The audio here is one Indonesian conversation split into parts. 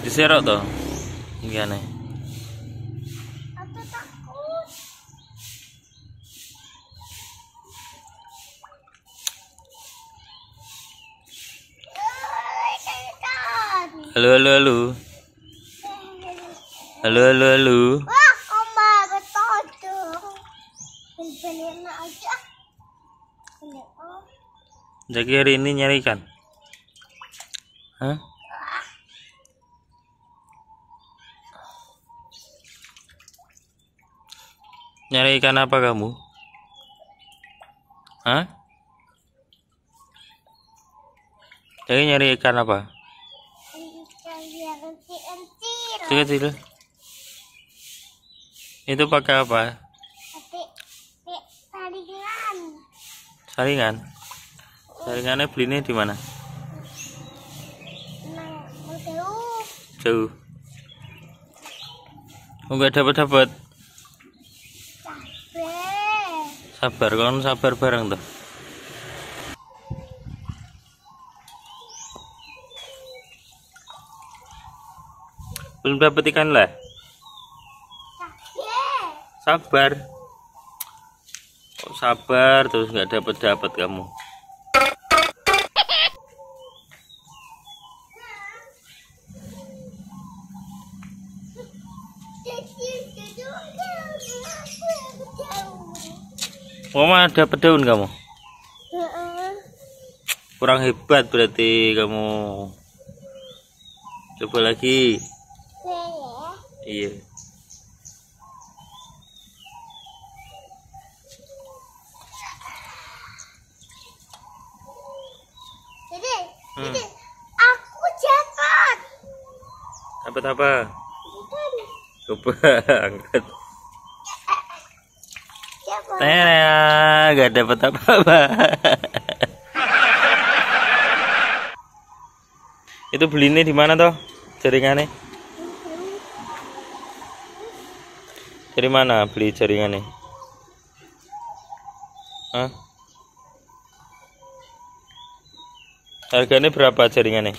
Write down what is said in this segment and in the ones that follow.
Diserok toh. Gimana? Aku takut. Halo halo halo. Halo halo halo. Wah, Oma betul. Beliin aja. Dzaky hari ini nyari ikan. Hah? Nyari ikan apa kamu? Hah? Dzaky nyari ikan apa? Kecil-kecil. Itu pakai apa? Saringan. Saringan. Saringannya belinya di mana? Jauh. Enggak dapat-dapat. Sabar, kan sabar bareng tuh. Belum dapat ikan lah. Sabar. Oh, sabar terus enggak dapat-dapat kamu. Mama ada daun kamu? Kurang hebat berarti kamu. Coba lagi. Iya. Jadi aku jakat. Dapat apa? Coba angkat. Tera, gak dapat apa-apa. Itu belinya di mana toh? Jaringannya? Dari mana beli jaringannya? Hah? Harganya berapa jaringannya?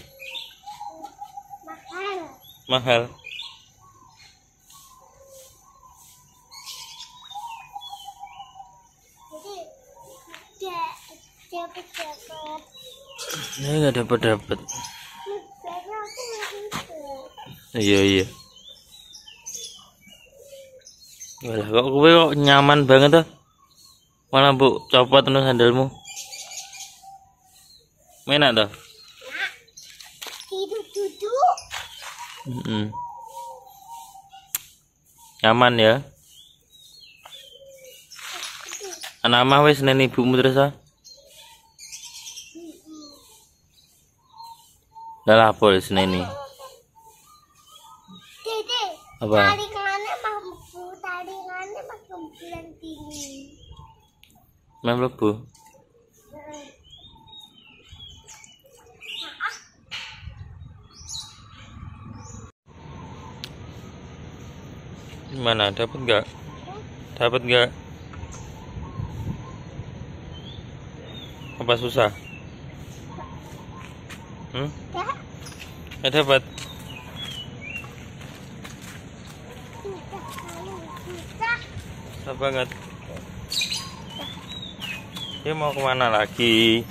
Mahal. Mahal. Ini nggak dapat. Iya. Walah, kok nyaman banget tuh. Malah bu, copot terus sandalmu. Enak tuh. Duduk. Nyaman ya. Anak mah wis nene ibumu terus ah. Dalah polis nene. Dede. Apa? Taringannya mah mlebu, taringannya mah kumpulan tinggi. Mah mlebu. Gimana, dapat enggak? Dapat enggak? Apa susah? Ada dapat. Susah banget. Dia mau kemana lagi?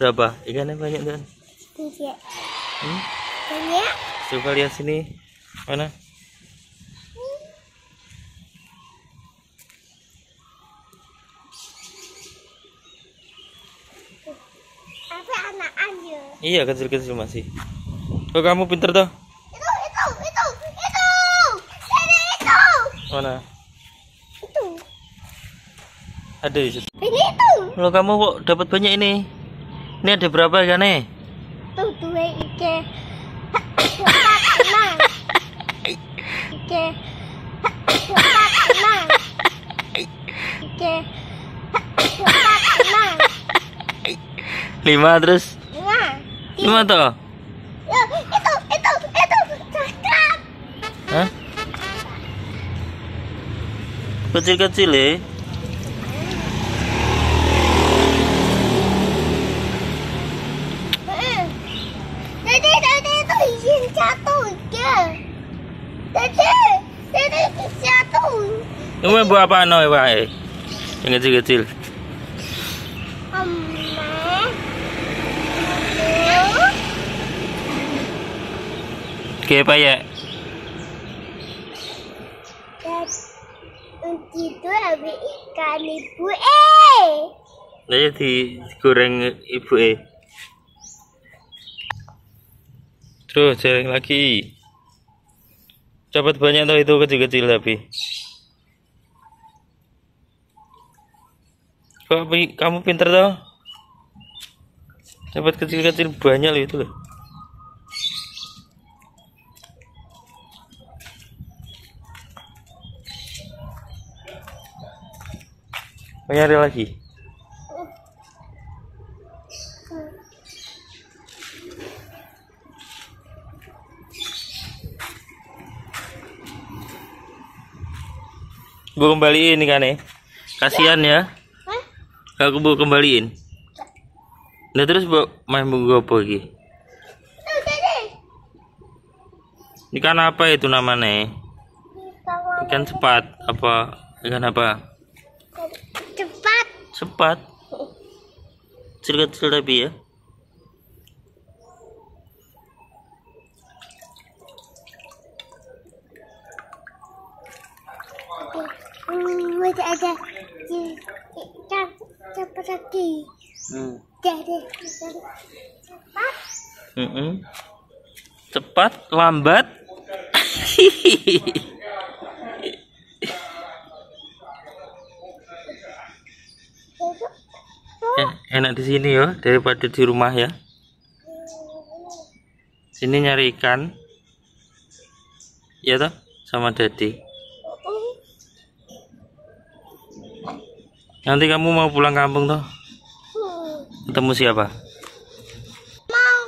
Berapa? Ikannya banyak kan? Banyak. Coba lihat sini. Mana? Iya, kecil-kecil masih. Oh, kamu pinter toh? Itu. Ini itu. Mana? Itu. Ada di situ. Ini itu. Kalau kamu kok dapat banyak ini? Ini ada berapa ikan nih? Tuh, 2 ikan. 4, 6. Ikan. 4, 6. Ikan. 4, 6. 5 terus. 5 toh? Itu cakep. Hah? Kecil-kecil ya? Ini berapa no ya Pak? Yang kecil-kecil. Oke Pak ya. Itu habis ikan ibu Lagi digoreng ibu Terus jaring lagi. Dapat banyak tuh itu kecil-kecil tapi. Kok kamu pinter toh? Dapat kecil-kecil banyak loh itu loh. Mau nyari lagi. Gue kembaliin kan ya. Kasihan ya. Aku bawa kembaliin. Nah terus bawa main bunga apa lagi? Ikan apa itu namanya? Ikan sepat apa? Ikan apa? Cepat. Cepat. Kecil-kecil tapi ya. Masih ada ikan. Cepat lagi. Jadi cepat. Cepat, lambat. Enak di sini ya daripada di rumah ya. Sini nyari ikan. Ya toh sama Dadi. Nanti kamu mau pulang kampung toh? Ketemu siapa? Mau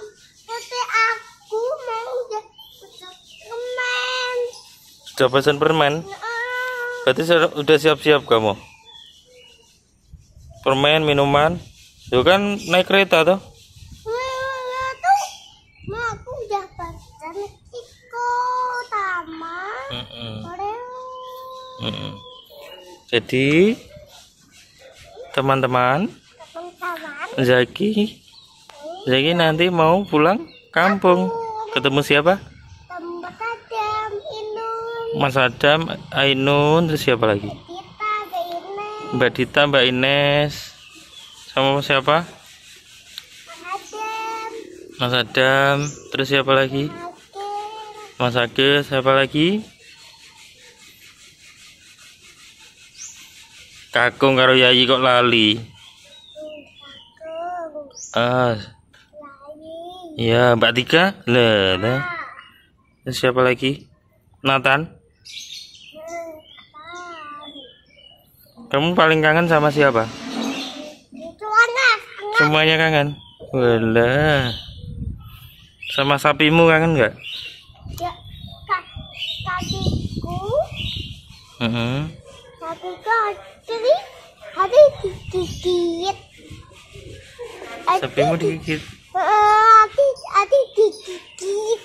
putih aku mau permen. Sudah pesan permen? Berarti udah siap-siap kamu. Permen, minuman. Itu kan naik kereta toh? Tuh. Mau aku udah pesan ikut sama. Jadi teman-teman, Dzaky nanti mau pulang kampung. Ketemu siapa? Mas Adam, Ainun. Mas Adam, Ainun, terus siapa lagi? Mbak Dita, Mbak Ines, sama siapa? Mas Adam, terus siapa lagi? Mas Age, siapa lagi? Kakung karo Yayi kok lali. Ya Mbak Tika. Terus siapa lagi? Nathan. Kamu paling kangen sama siapa? Semuanya kangen. Walah. Sama sapimu kangen nggak? Ya, sapiku. Sapi digigit. Sapimu digigit. Digigit.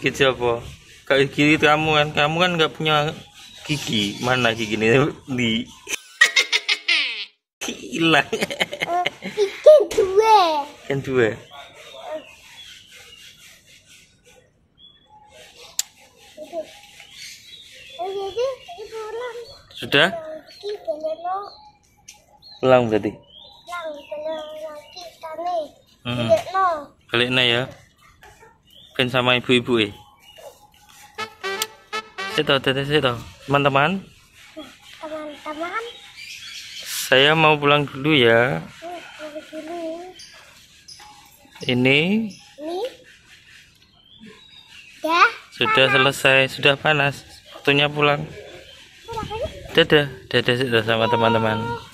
Gigit siapa? Kayak gigit kamu kan. Kamu kan nggak punya gigi. Mana gigi ini? Hilang. Ikan dua. Sudah? Pulang berarti? Balik ya. Pengen sama ibu-ibu teman-teman. Saya mau pulang dulu ya. Ini. Sudah selesai, sudah panas. Waktunya pulang. Dadah sama teman-teman.